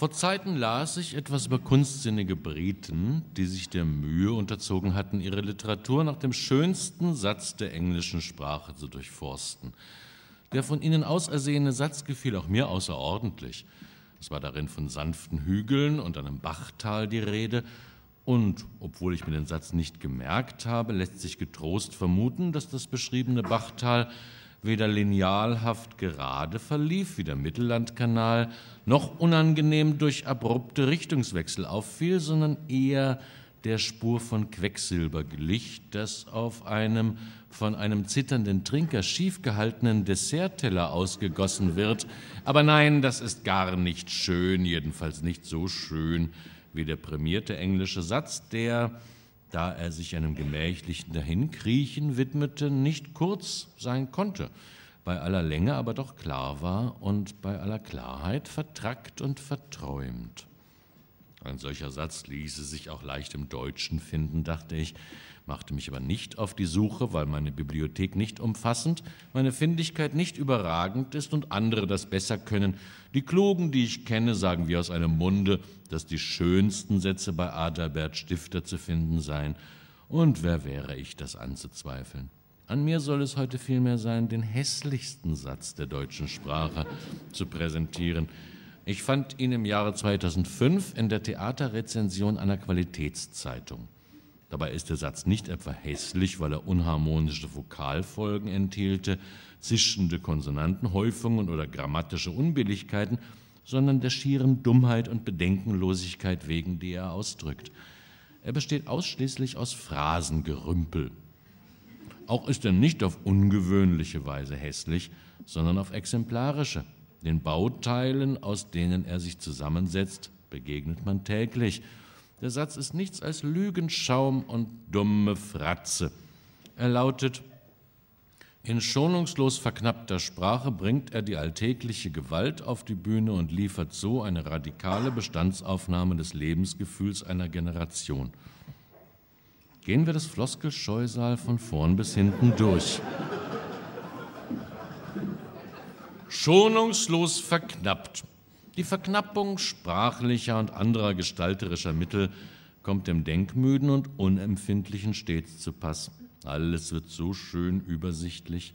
Vor Zeiten las ich etwas über kunstsinnige Briten, die sich der Mühe unterzogen hatten, ihre Literatur nach dem schönsten Satz der englischen Sprache zu durchforsten. Der von ihnen ausersehene Satz gefiel auch mir außerordentlich. Es war darin von sanften Hügeln und einem Bachtal die Rede, und obwohl ich mir den Satz nicht gemerkt habe, lässt sich getrost vermuten, dass das beschriebene Bachtal weder linealhaft gerade verlief wie der Mittellandkanal, noch unangenehm durch abrupte Richtungswechsel auffiel, sondern eher der Spur von Quecksilber glich, das auf einem von einem zitternden Trinker schief gehaltenen Dessertteller ausgegossen wird. Aber nein, das ist gar nicht schön, jedenfalls nicht so schön wie der prämierte englische Satz, der, da er sich einem gemächlichen Dahinkriechen widmete, nicht kurz sein konnte, bei aller Länge aber doch klar war und bei aller Klarheit vertrackt und verträumt. Ein solcher Satz ließe sich auch leicht im Deutschen finden, dachte ich, machte mich aber nicht auf die Suche, weil meine Bibliothek nicht umfassend, meine Findigkeit nicht überragend ist und andere das besser können. Die Klugen, die ich kenne, sagen wie aus einem Munde, dass die schönsten Sätze bei Adalbert Stifter zu finden seien. Und wer wäre ich, das anzuzweifeln? An mir soll es heute vielmehr sein, den hässlichsten Satz der deutschen Sprache zu präsentieren. Ich fand ihn im Jahre 2005 in der Theaterrezension einer Qualitätszeitung. Dabei ist der Satz nicht etwa hässlich, weil er unharmonische Vokalfolgen enthielte, zischende Konsonantenhäufungen oder grammatische Unbilligkeiten, sondern der schieren Dummheit und Bedenkenlosigkeit wegen, die er ausdrückt. Er besteht ausschließlich aus Phrasengerümpel. Auch ist er nicht auf ungewöhnliche Weise hässlich, sondern auf exemplarische. Den Bauteilen, aus denen er sich zusammensetzt, begegnet man täglich. Der Satz ist nichts als Lügenschaum und dumme Fratze. Er lautet: In schonungslos verknappter Sprache bringt er die alltägliche Gewalt auf die Bühne und liefert so eine radikale Bestandsaufnahme des Lebensgefühls einer Generation. Gehen wir das Floskelscheusal von vorn bis hinten durch. Schonungslos verknappt. Die Verknappung sprachlicher und anderer gestalterischer Mittel kommt dem Denkmüden und Unempfindlichen stets zu Pass. Alles wird so schön übersichtlich.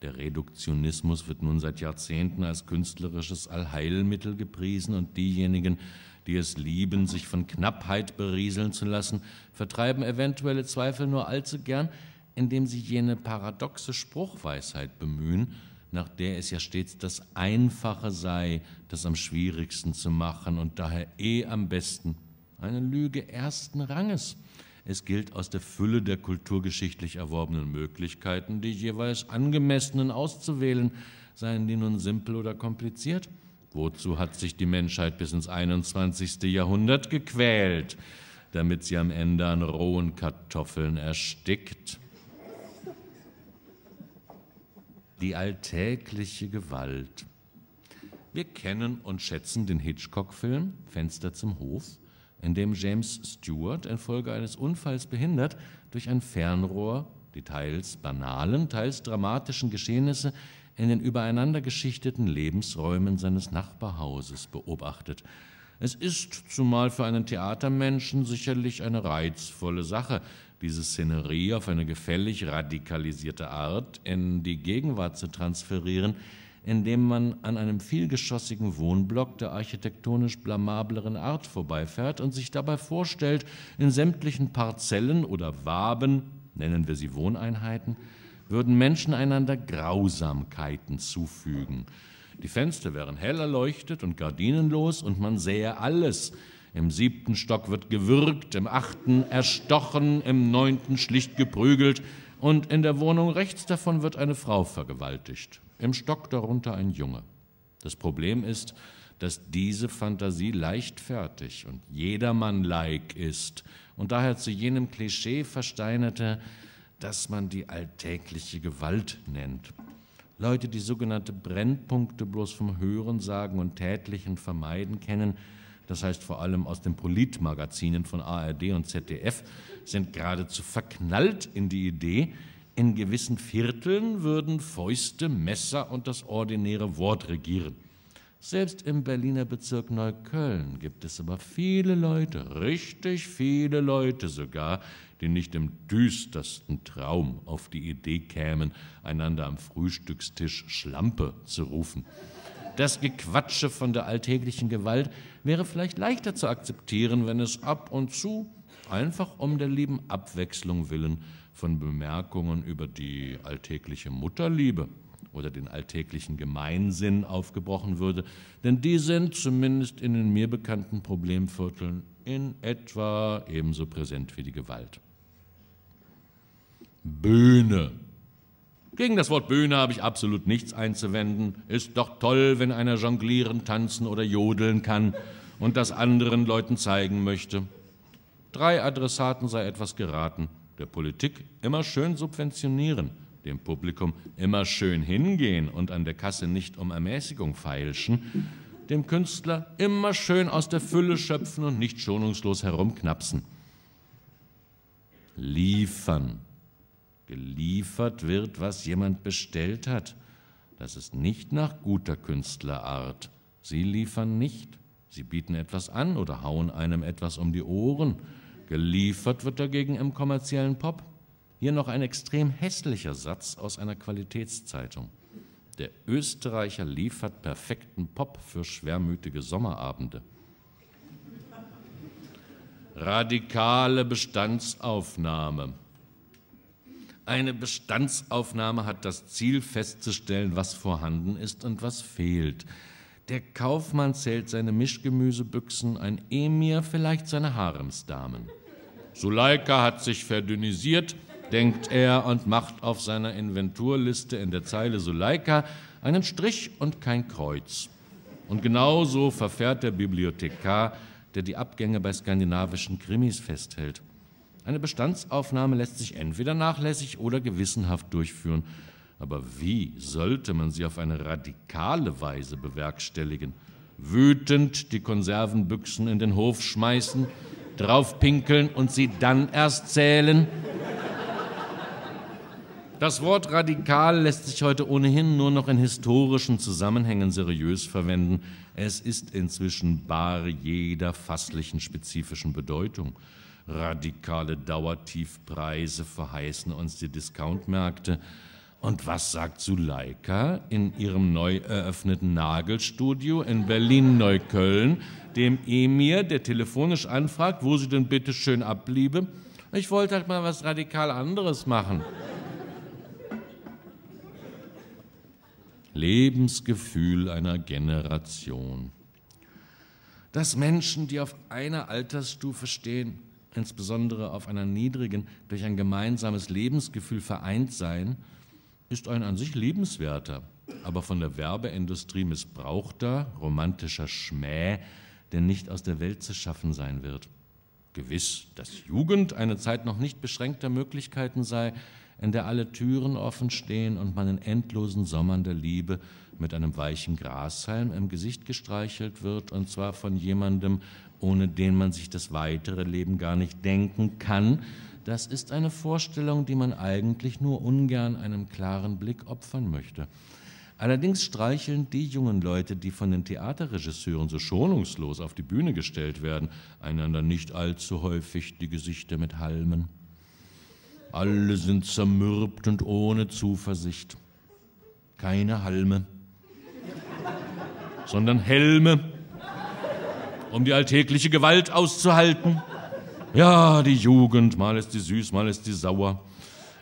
Der Reduktionismus wird nun seit Jahrzehnten als künstlerisches Allheilmittel gepriesen, und diejenigen, die es lieben, sich von Knappheit berieseln zu lassen, vertreiben eventuelle Zweifel nur allzu gern, indem sie jene paradoxe Spruchweisheit bemühen, nach der es ja stets das Einfache sei, das am schwierigsten zu machen und daher am besten. Eine Lüge ersten Ranges. Es gilt, aus der Fülle der kulturgeschichtlich erworbenen Möglichkeiten die jeweils angemessenen auszuwählen, seien die nun simpel oder kompliziert. Wozu hat sich die Menschheit bis ins 21. Jahrhundert gequält, damit sie am Ende an rohen Kartoffeln erstickt? Die alltägliche Gewalt. Wir kennen und schätzen den Hitchcock-Film Fenster zum Hof, in dem James Stewart infolge eines Unfalls behindert durch ein Fernrohr die teils banalen, teils dramatischen Geschehnisse in den übereinander geschichteten Lebensräumen seines Nachbarhauses beobachtet. Es ist, zumal für einen Theatermenschen, sicherlich eine reizvolle Sache, diese Szenerie auf eine gefällig radikalisierte Art in die Gegenwart zu transferieren, indem man an einem vielgeschossigen Wohnblock der architektonisch blamableren Art vorbeifährt und sich dabei vorstellt, in sämtlichen Parzellen oder Waben, nennen wir sie Wohneinheiten, würden Menschen einander Grausamkeiten zufügen. Die Fenster wären hell erleuchtet und gardinenlos, und man sähe alles. Im 7. Stock wird gewürgt, im 8. erstochen, im 9. schlicht geprügelt, und in der Wohnung rechts davon wird eine Frau vergewaltigt, im Stock darunter ein Junge. Das Problem ist, dass diese Fantasie leichtfertig und jedermann-like ist und daher zu jenem Klischee versteinerte, das man die alltägliche Gewalt nennt. Leute, die sogenannte Brennpunkte bloß vom Hörensagen und tätlichen Vermeiden kennen, das heißt vor allem aus den Politmagazinen von ARD und ZDF, sind geradezu verknallt in die Idee, in gewissen Vierteln würden Fäuste, Messer und das ordinäre Wort regieren. Selbst im Berliner Bezirk Neukölln gibt es aber viele Leute, richtig viele Leute sogar, die nicht im düstersten Traum auf die Idee kämen, einander am Frühstückstisch Schlampe zu rufen. Das Gequatsche von der alltäglichen Gewalt wäre vielleicht leichter zu akzeptieren, wenn es ab und zu, einfach um der lieben Abwechslung willen, von Bemerkungen über die alltägliche Mutterliebe oder den alltäglichen Gemeinsinn aufgebrochen würde, denn die sind zumindest in den mir bekannten Problemvierteln in etwa ebenso präsent wie die Gewalt. Bühne. Gegen das Wort Bühne habe ich absolut nichts einzuwenden. Ist doch toll, wenn einer jonglieren, tanzen oder jodeln kann und das anderen Leuten zeigen möchte. Drei Adressaten sei etwas geraten. Der Politik immer schön subventionieren, dem Publikum immer schön hingehen und an der Kasse nicht um Ermäßigung feilschen, dem Künstler immer schön aus der Fülle schöpfen und nicht schonungslos herumknapsen. Liefern. Geliefert wird, was jemand bestellt hat. Das ist nicht nach guter Künstlerart. Sie liefern nicht. Sie bieten etwas an oder hauen einem etwas um die Ohren. Geliefert wird dagegen im kommerziellen Pop. Hier noch ein extrem hässlicher Satz aus einer Qualitätszeitung. Der Österreicher liefert perfekten Pop für schwermütige Sommerabende. Radikale Bestandsaufnahme. Eine Bestandsaufnahme hat das Ziel, festzustellen, was vorhanden ist und was fehlt. Der Kaufmann zählt seine Mischgemüsebüchsen, ein Emir vielleicht seine Haremsdamen. Suleika hat sich verdünnisiert, denkt er, und macht auf seiner Inventurliste in der Zeile Suleika einen Strich und kein Kreuz. Und genauso verfährt der Bibliothekar, der die Abgänge bei skandinavischen Krimis festhält. Eine Bestandsaufnahme lässt sich entweder nachlässig oder gewissenhaft durchführen. Aber wie sollte man sie auf eine radikale Weise bewerkstelligen? Wütend die Konservenbüchsen in den Hof schmeißen, draufpinkeln und sie dann erst zählen? Das Wort radikal lässt sich heute ohnehin nur noch in historischen Zusammenhängen seriös verwenden. Es ist inzwischen bar jeder fasslichen spezifischen Bedeutung. Radikale Dauertiefpreise verheißen uns die Discountmärkte. Und was sagt Suleika in ihrem neu eröffneten Nagelstudio in Berlin-Neukölln, dem Emir, der telefonisch anfragt, wo sie denn bitte schön abbliebe? Ich wollte halt mal was radikal anderes machen. Lebensgefühl einer Generation. Dass Menschen, die auf einer Altersstufe stehen, insbesondere auf einer niedrigen, durch ein gemeinsames Lebensgefühl vereint sein, ist ein an sich liebenswerter, aber von der Werbeindustrie missbrauchter, romantischer Schmäh, der nicht aus der Welt zu schaffen sein wird. Gewiss, dass Jugend eine Zeit noch nicht beschränkter Möglichkeiten sei, in der alle Türen offen stehen und man in endlosen Sommern der Liebe mit einem weichen Grashalm im Gesicht gestreichelt wird, und zwar von jemandem, ohne den man sich das weitere Leben gar nicht denken kann. Das ist eine Vorstellung, die man eigentlich nur ungern einem klaren Blick opfern möchte. Allerdings streicheln die jungen Leute, die von den Theaterregisseuren so schonungslos auf die Bühne gestellt werden, einander nicht allzu häufig die Gesichter mit Halmen. Alle sind zermürbt und ohne Zuversicht. Keine Halme, sondern Helme, um die alltägliche Gewalt auszuhalten. Ja, die Jugend, mal ist sie süß, mal ist sie sauer.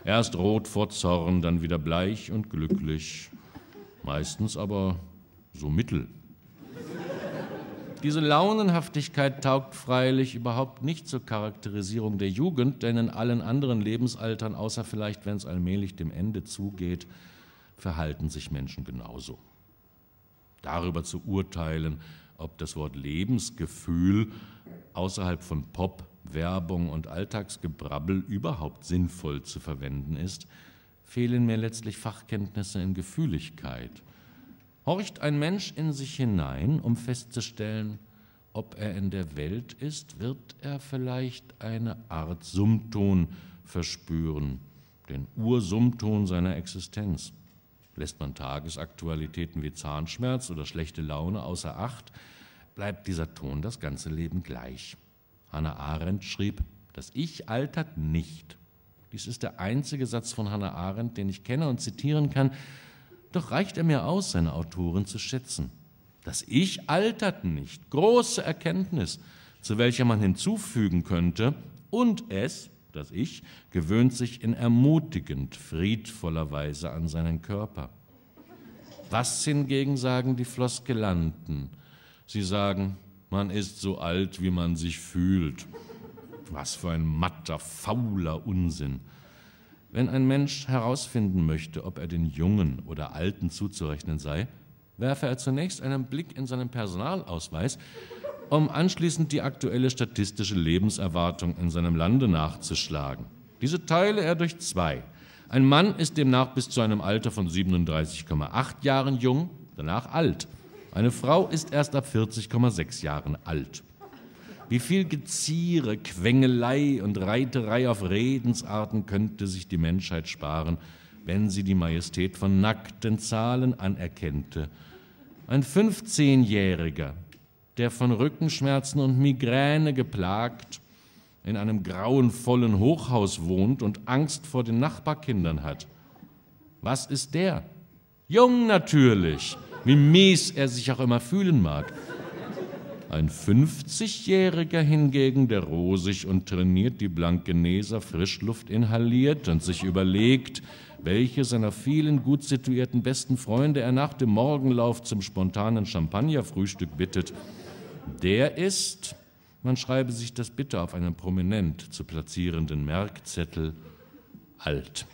Erst rot vor Zorn, dann wieder bleich und glücklich. Meistens aber so mittel. Diese Launenhaftigkeit taugt freilich überhaupt nicht zur Charakterisierung der Jugend, denn in allen anderen Lebensaltern, außer vielleicht, wenn es allmählich dem Ende zugeht, verhalten sich Menschen genauso. Darüber zu urteilen, ob das Wort Lebensgefühl außerhalb von Pop, Werbung und Alltagsgebrabbel überhaupt sinnvoll zu verwenden ist, fehlen mir letztlich Fachkenntnisse in Gefühligkeit. Horcht ein Mensch in sich hinein, um festzustellen, ob er in der Welt ist, wird er vielleicht eine Art Summton verspüren, den Ursummton seiner Existenz. Lässt man Tagesaktualitäten wie Zahnschmerz oder schlechte Laune außer Acht, bleibt dieser Ton das ganze Leben gleich. Hannah Arendt schrieb, das Ich altert nicht. Dies ist der einzige Satz von Hannah Arendt, den ich kenne und zitieren kann. Doch reicht er mir aus, seine Autorin zu schätzen. Das Ich altert nicht. Große Erkenntnis, zu welcher man hinzufügen könnte. Und es, das Ich, gewöhnt sich in ermutigend friedvoller Weise an seinen Körper. Was hingegen sagen die Floskelanten? Sie sagen, man ist so alt, wie man sich fühlt. Was für ein matter, fauler Unsinn. Wenn ein Mensch herausfinden möchte, ob er den Jungen oder Alten zuzurechnen sei, werfe er zunächst einen Blick in seinen Personalausweis, um anschließend die aktuelle statistische Lebenserwartung in seinem Lande nachzuschlagen. Diese teile er durch 2. Ein Mann ist demnach bis zu einem Alter von 37,8 Jahren jung, danach alt. Eine Frau ist erst ab 40,6 Jahren alt. Wie viel Geziere, Quengelei und Reiterei auf Redensarten könnte sich die Menschheit sparen, wenn sie die Majestät von nackten Zahlen anerkennte. Ein 15-Jähriger, der von Rückenschmerzen und Migräne geplagt in einem grauenvollen Hochhaus wohnt und Angst vor den Nachbarkindern hat. Was ist der? Jung natürlich, wie mies er sich auch immer fühlen mag. Ein 50-Jähriger hingegen, der rosig und trainiert die Blankeneser Frischluft inhaliert und sich überlegt, welche seiner vielen gut situierten besten Freunde er nach dem Morgenlauf zum spontanen Champagnerfrühstück bittet, der ist, man schreibe sich das bitte auf einen prominent zu platzierenden Merkzettel, alt.